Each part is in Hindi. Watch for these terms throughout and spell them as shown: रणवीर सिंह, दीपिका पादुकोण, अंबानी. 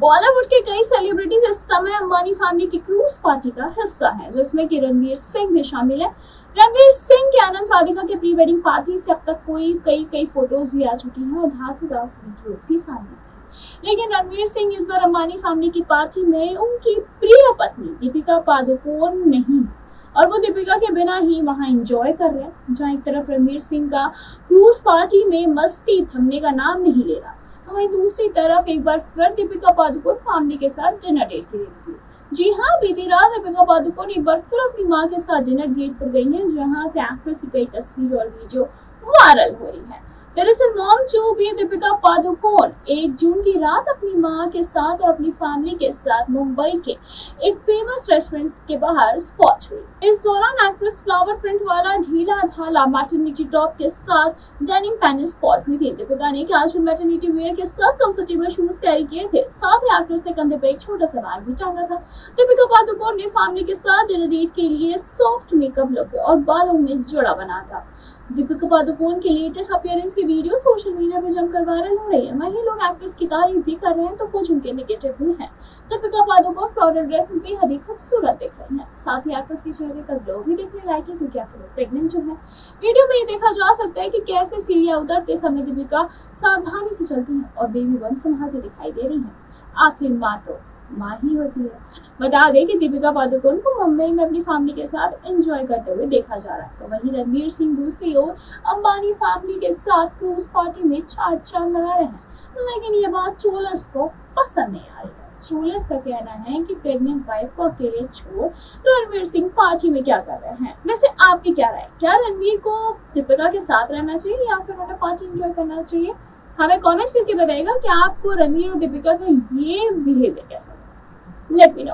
बॉलीवुड के कई सेलिब्रिटीज इस समय अंबानी फैमिली की क्रूज पार्टी का हिस्सा हैं, जिसमें कि रणवीर सिंह भी शामिल है। रणवीर सिंह के आनंद राधिका के प्री वेडिंग पार्टी से अब तक कई फोटोज भी आ चुकी हैं और धांसू-धांस वीडियोज भी सामने आए। लेकिन रणवीर सिंह इस बार अंबानी फैमिली की पार्टी में उनकी प्रिय पत्नी दीपिका पादुकोण नहीं और वो दीपिका के बिना ही वहां एंजॉय कर रहे हैं। जहां एक तरफ रणवीर सिंह का क्रूज पार्टी में मस्ती थमने का नाम नहीं ले रहा, तो वहीं दूसरी तरफ एक बार फिर दीपिका पादुकोण फैमिली के साथ डिनर डेट के लिए। जी हाँ, बीती रात दीपिका पादुकोण एक बार फिर अपनी मां के साथ डिनर डेट पर गई हैं, जहां से एक्ट्रेस की कई तस्वीर और वीडियो वायरल हो रही है। दरअसल मॉम जो भी दीपिका पादुकोण 1 जून की रात अपनी मां के साथ और अपनी फैमिली के साथ मुंबई के एक फेमस रेस्टोरेंट के बाहर स्पॉट हुई। इस दौरान एक्ट्रेस फ्लावर प्रिंट वाला ढीला ढाला मैटरनिटी टॉप के साथ डेनिम पैंट्स स्पॉट हुई थी। दीपिका ने कैजुअल मैटरनिटी वेयर के साथ कंफर्टेबल शूज कैरी किए थे, साथ ही एक्ट्रेस ने कंधे पर एक छोटा सा बैग भी टांगा था। दीपिका पादुकोण ने फैमिली के साथ डिनर डेट के लिए सॉफ्ट मेकअप लुक और बालों में जड़ा बना था। दीपिका पादुकोण के लेटेस्ट अपीयरेंस की वीडियो सोशल मीडिया पे जमकर वायरल हो रही है। वहीं लोग एक्ट्रेस की तारीफ भी कर रहे हैं तो कुछ उनके नेगेटिव भी हैं। दीपिका पादुकोण फ्लोरल ड्रेस में बेहद ही खूबसूरत दिख रही हैं, साथ ही एक्ट्रेस के चेहरे का ग्लो भी देखने लायक है, क्योंकि एक्ट्रेस प्रेग्नेंट जो है। वीडियो में ये देखा जा सकता है कि कैसे सीढ़ियां उतरते समय दीपिका सावधानी से चलती है और बेबी बम संभालते दिखाई दे रही है। आखिर माँ ही होती है। बता दें कि दीपिका पादुकोण को मुंबई में अपनी फैमिली के साथ एंजॉय करते हुए देखा जा रहा है, तो वहीं रणवीर सिंह दूसरी ओर अंबानी फैमिली के साथ क्रूज पार्टी में चार लगा रहे हैं। लेकिन ये बात ट्रोलर्स को पसंद नहीं आ रही है। ट्रोलर्स का कहना है कि प्रेग्नेंट वाइफ को अकेले छोड़ रणवीर सिंह पार्टी में क्या कर रहे हैं। वैसे आपकी क्या राय, क्या रणवीर को दीपिका के साथ रहना चाहिए या फिर उन्हें पार्टी एंजॉय करना चाहिए? हमें कमेंट करके बताइएगा कि आपको रणवीर और दीपिका का ये बिहेवियर कैसा लगा। लेट मी नो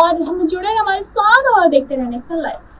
और हम जुड़े हमारे साथ और देखते रहने से लाइफ।